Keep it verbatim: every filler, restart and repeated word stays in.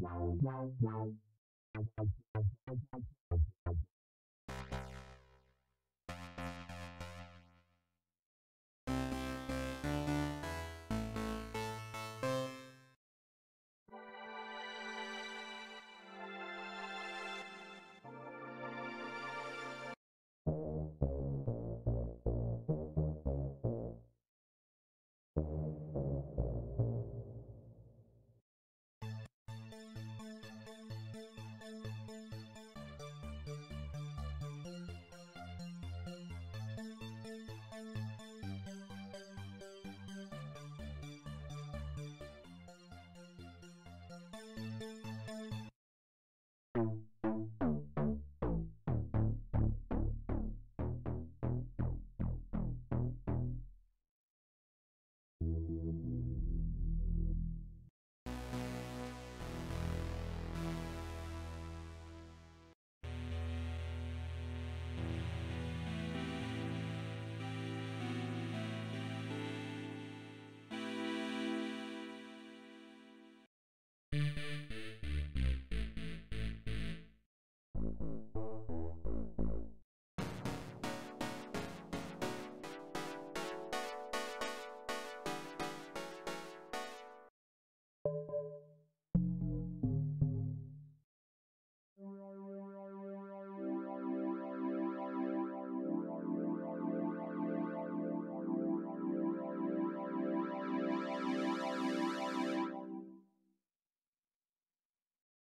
Wow, wow, wow, wow.